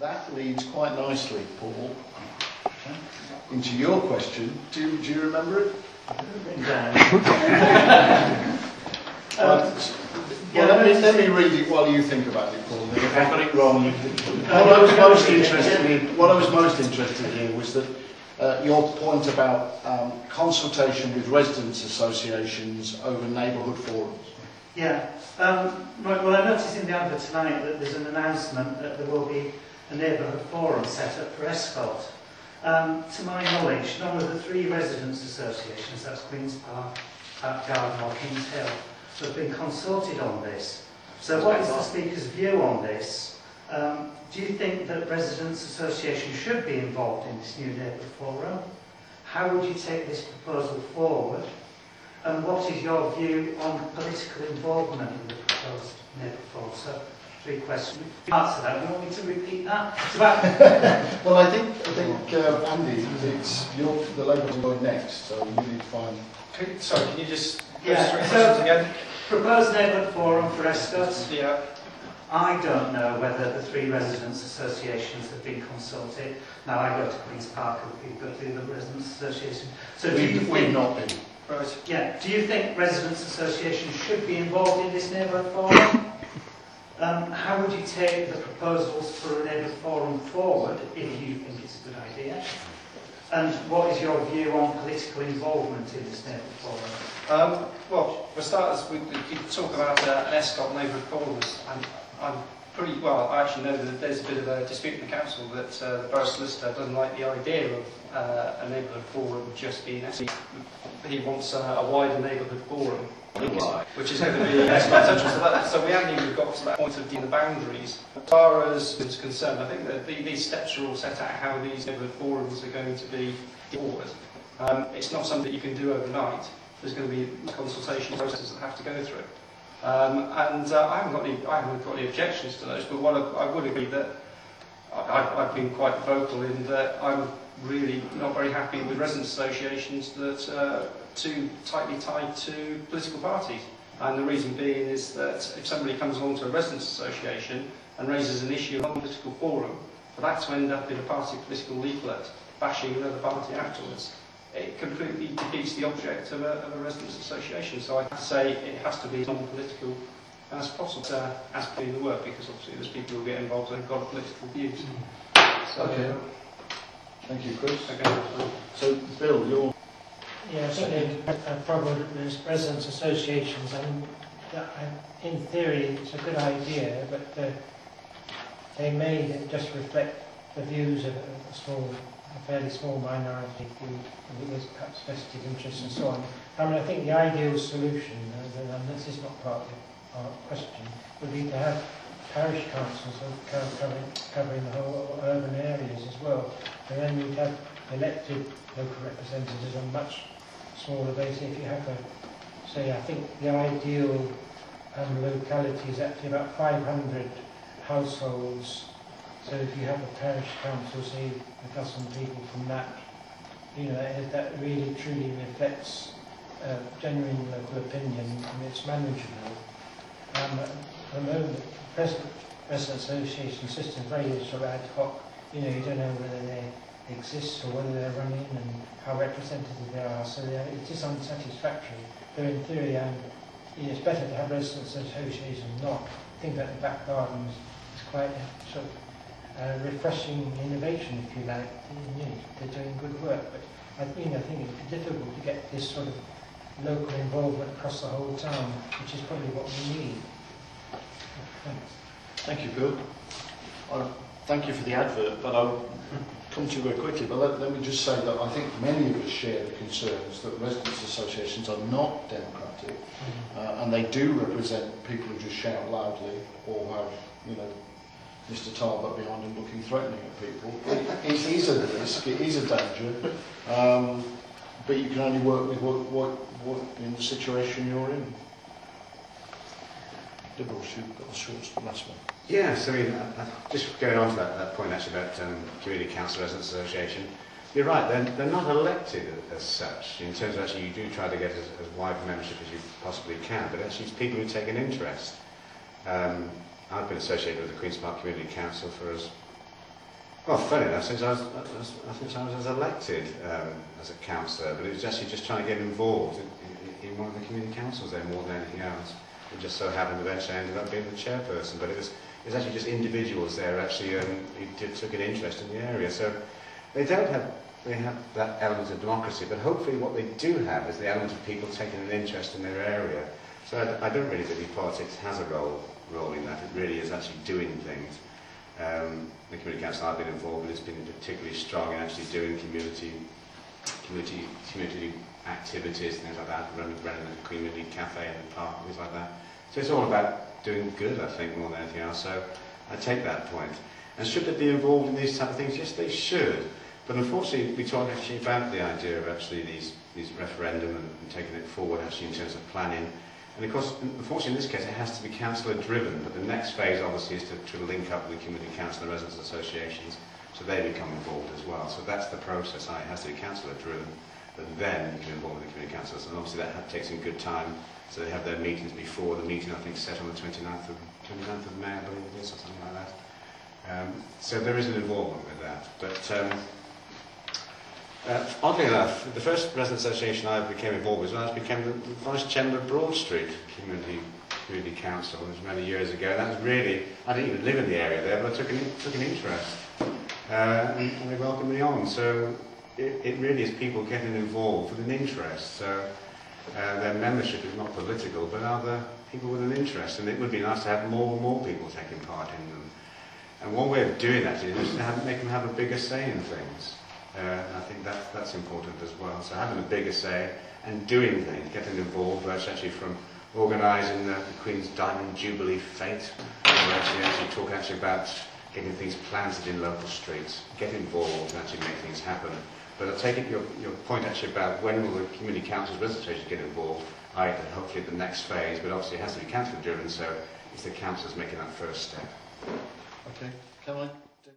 That leads quite nicely, Paul, into your question. Do you remember it? Let me read it while you think about it, Paul. If I got it wrong, what I was most interested in was that your point about consultation with residents' associations over neighbourhood forums. Yeah. Right, well, I noticed in the advert tonight that there's an announcement that there will be a neighbourhood forum set up for Eastcott. To my knowledge, none of the three residents' associations, that's Queen's Park, Back Garden or King's Hill, have been consulted on this. So what is the Speaker's view on this? Do you think that residents' associations should be involved in this new neighbourhood forum? How would you take this proposal forward? And what is your view on political involvement in the proposed neighbourhood forum? So, three questions. Answer that. Do you want me to repeat that? Well, I think Andy, it's the Labour's going next, so you need to find. Sorry, can you just? Yeah. So, again? Proposed neighbourhood forum for Eastcott. Yeah. I don't know whether the three residents' associations have been consulted. Now I go to Queen's Park and go to the other residents' association. So we've not been. Right. Yeah. Do you think residents' associations should be involved in this neighbourhood forum? How would you take the proposals for a neighbourhood forum forward if you think it's a good idea? And what is your view on political involvement in this neighbourhood forum? Well, for starters, we talk about an Eastcott neighbourhood forum, and I actually know that there's a bit of a dispute in the council that the borough solicitor doesn't like the idea of a neighbourhood forum just being Eastcott. He wants a wider neighbourhood forum, which is going to be Eastcott central. So we haven't even got to that point of the boundaries. As far as it's concerned, I think that these steps are all set out how these neighbourhood forums are going to be forward. It's not something that you can do overnight. There's going to be consultation processes that have to go through. I haven't got any objections to those, but what I would agree that I've been quite vocal in that I'm really not very happy with residents' associations that are too tightly tied to political parties. And the reason being is that if somebody comes along to a residents' association and raises an issue on a political forum, for that to end up in a party political leaflet bashing another party afterwards, it completely defeats the object of a residents' association. So I say it has to be as non-political as possible, as being the work, because obviously there's people who get involved and have got political views. So, okay. Thank you, Chris. Okay. So, Bill, you're... Yeah, certainly a problem with residents' associations. I mean, in theory, it's a good idea, but they may just reflect the views of a fairly small minority who has perhaps vested interests and so on. I mean, I think the ideal solution, and this is not part of our question, would be to have parish councils covering the whole urban areas as well. And then you'd have elected local representatives on much smaller basis. If you have I think the ideal locality is actually about 500 households. So if you have a parish council, say, a dozen people from that, that really truly reflects genuine local opinion, and it's manageable. At the moment, the present resident association system is very sort of ad hoc. You don't know whether they exist or whether they're running and how representative they are. So it is unsatisfactory. Though in theory, it's better to have resident associations than not. I think that the Back Garden is quite sort of refreshing innovation, if you like. They're doing good work, but I think it's difficult to get this sort of local involvement across the whole town, which is probably what we need. Thanks. Thank you, Bill. Thank you for the advert, but I'll come to you very quickly. But let me just say that I think many of us share the concerns that residents' associations are not democratic, and they do represent people who just shout loudly or have, Mr. Talbot behind him looking threatening at people. It is a risk, it is a danger, but you can only work with what in the situation you're in. Liberals, you've got the shortest last one. Yes, I mean, just going on to that point actually about Community Council Residents Association, you're right, they're not elected as such, in terms of actually you do try to get as wide membership as you possibly can, but actually it's people who take an interest. I've been associated with the Queen's Park Community Council for as Well, funny enough, since I think I was elected as a councillor, but it was actually just trying to get involved in one of the community councils there more than anything else. It just so happened eventually I ended up being the chairperson, but it was actually just individuals there actually who took an interest in the area. So they have that element of democracy, but hopefully what they do have is the element of people taking an interest in their area. So I don't really believe politics has a role in that. It really is actually doing things. The community council I've been involved in has been particularly strong in actually doing community activities, things like that, running the community cafe and the park, things like that. So it's all about doing good, I think, more than anything else. So I take that point. And should they be involved in these type of things? Yes, they should. But unfortunately, we talked actually about the idea of actually these referendum and taking it forward actually in terms of planning. And of course, unfortunately in this case, it has to be councillor driven, but the next phase obviously is to link up with the community council and residents associations, so they become involved as well. So that's the process, it has to be councillor driven, and then you can involve with the community councils. And obviously that takes in good time, so they have their meetings before the meeting, I think, set on the 29th of May, I believe it is, or something like that. So there is an involvement with that. But oddly enough, the first resident association I became involved with was when I became the vice chairman of Broad Street Community Council, which was many years ago. And that was really, I didn't even live in the area there, but I took an interest, and they welcomed me on. So it really is people getting involved with an interest. So their membership is not political, but other people with an interest. And it would be nice to have more and more people taking part in them. And one way of doing that is to make them have a bigger say in things. I think that's important as well. So having a bigger say and doing things, getting involved, whether it's actually from organising the Queen's Diamond Jubilee fete, or actually talking about getting things planted in local streets. Get involved and actually make things happen. But I take it your point actually about when will the community councils representatives get involved, I think hopefully the next phase, but obviously it has to be council driven, so it's the councils making that first step. Okay, come on.